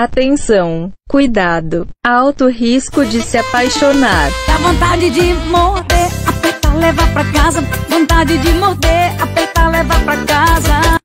Atenção, cuidado, alto risco de se apaixonar. Dá vontade de morder, apertar, levar pra casa. Vontade de morder, apertar, levar pra casa.